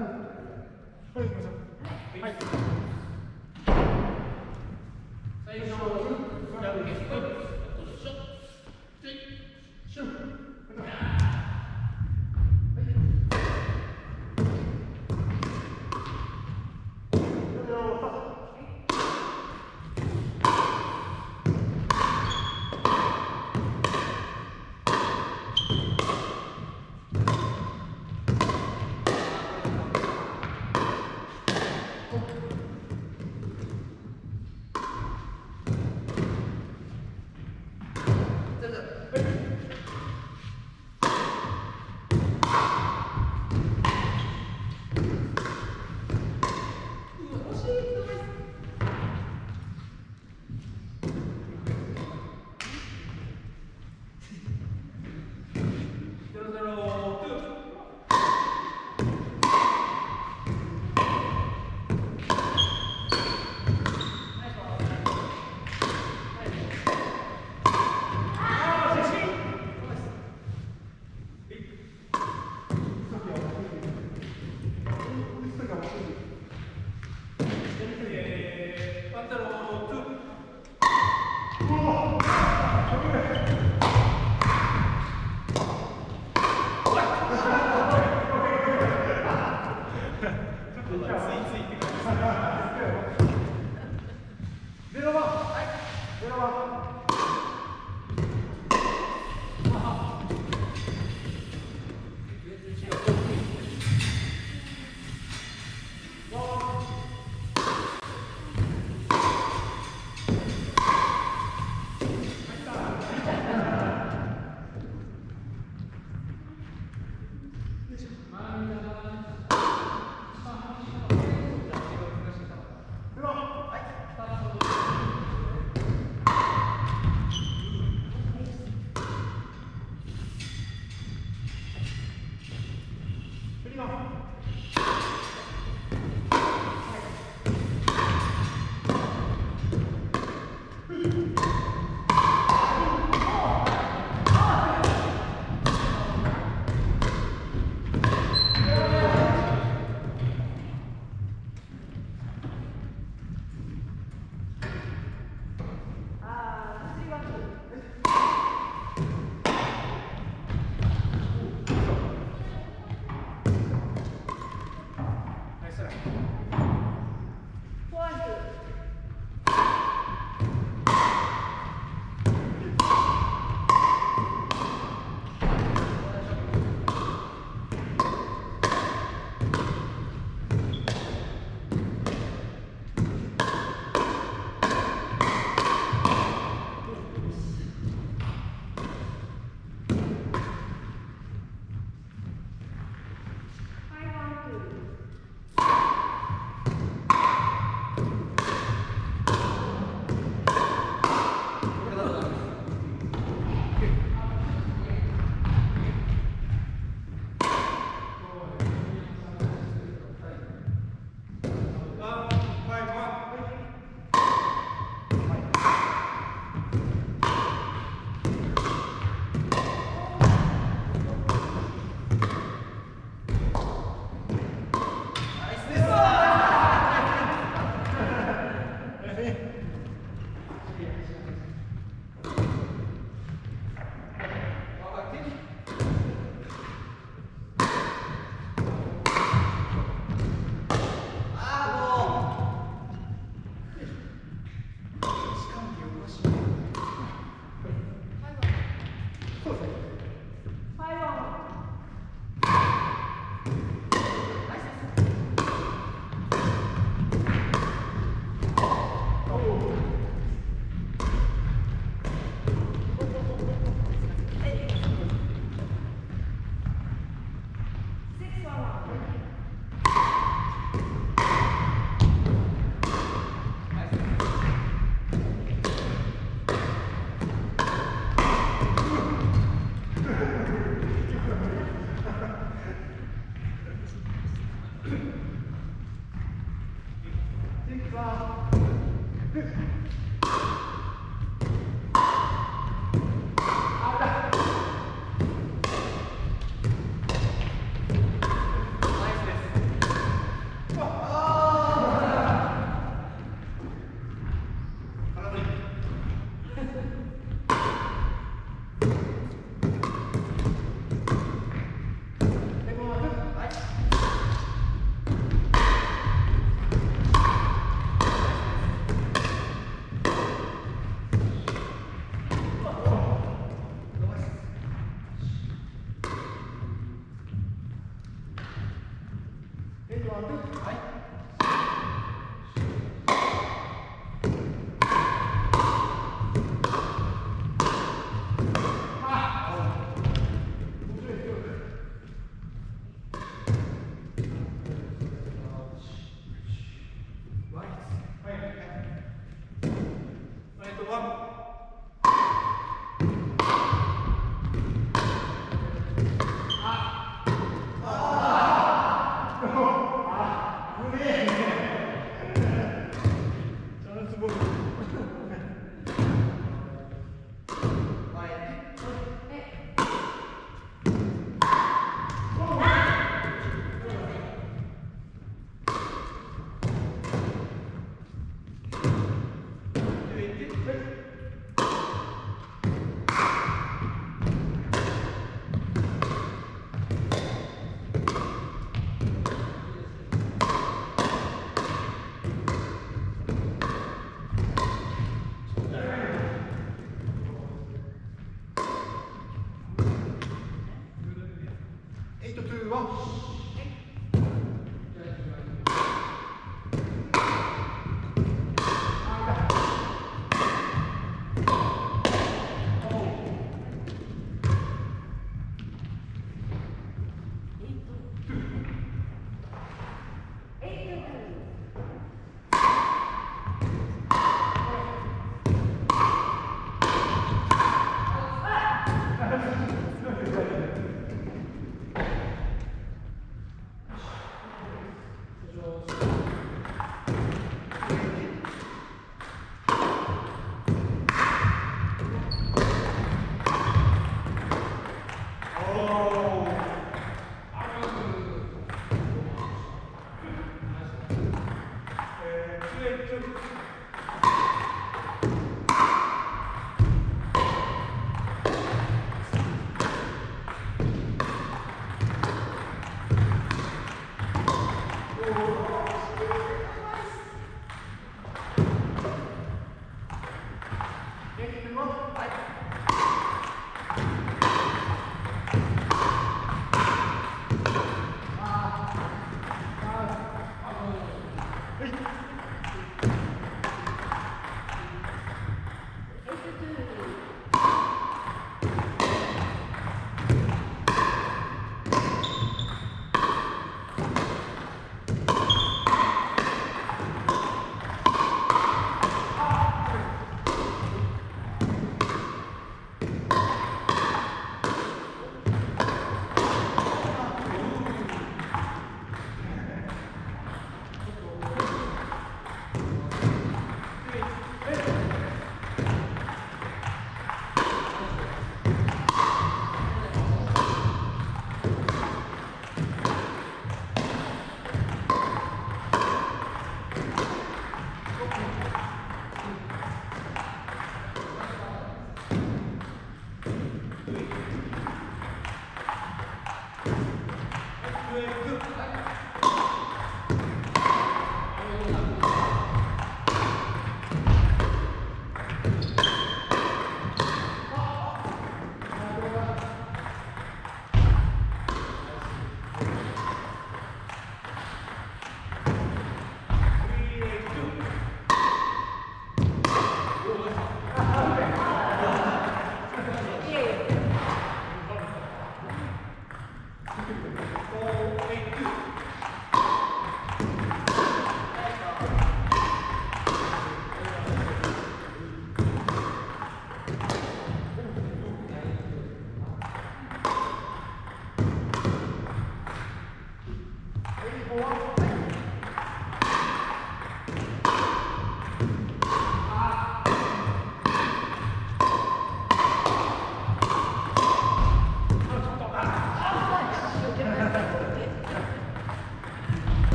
ナイスです。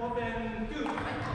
5.9。